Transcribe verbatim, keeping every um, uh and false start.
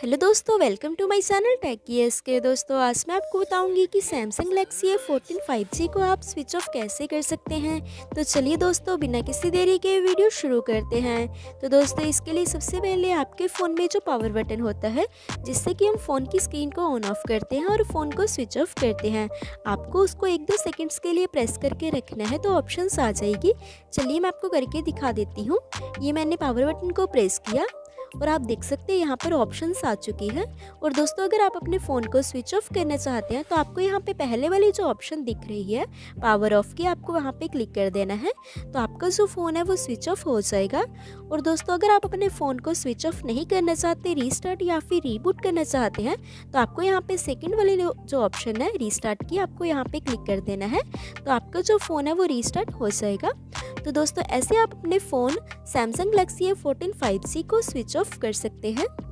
Hello दोस्तों, welcome to my channel take कीएस के। दोस्तों आज मैं आपको बताऊंगी कि Samsung Galaxy A fourteen five G को आप स्विच ऑफ कैसे कर सकते हैं। तो चलिए दोस्तों बिना किसी देरी के वीडियो शुरू करते हैं। तो दोस्तों इसके लिए सबसे पहले आपके फ़ोन में जो पावर बटन होता है जिससे कि हम फ़ोन की स्क्रीन को ऑन ऑफ करते हैं और फ़ोन को स्विच ऑफ करते हैं, आपको उसको एक दो सेकेंड्स के लिए प्रेस करके रखना है तो ऑप्शंस आ जाएगी। चलिए मैं आपको करके दिखा देती हूँ। ये मैंने पावर बटन को प्रेस किया और आप देख सकते हैं यहाँ पर ऑप्शंस आ चुकी हैं। और दोस्तों अगर आप अपने फ़ोन को स्विच ऑफ करना चाहते हैं तो आपको यहाँ पे पहले वाली जो ऑप्शन दिख रही है पावर ऑफ़ की, आपको वहाँ पे क्लिक कर देना है तो आपका जो फ़ोन है वो स्विच ऑफ हो जाएगा। और दोस्तों अगर आप अपने फ़ोन को स्विच ऑफ नहीं करना चाहते, रीस्टार्ट या फिर रीबूट करना चाहते हैं तो आपको यहाँ पर सेकेंड वाली जो ऑप्शन है रीस्टार्ट की, आपको यहाँ पर क्लिक कर देना है तो आपका जो फ़ोन है वो रीस्टार्ट हो जाएगा। तो दोस्तों ऐसे आप अपने phone Samsung Galaxy A fourteen five G को स्विच ऑफ कर सकते हैं।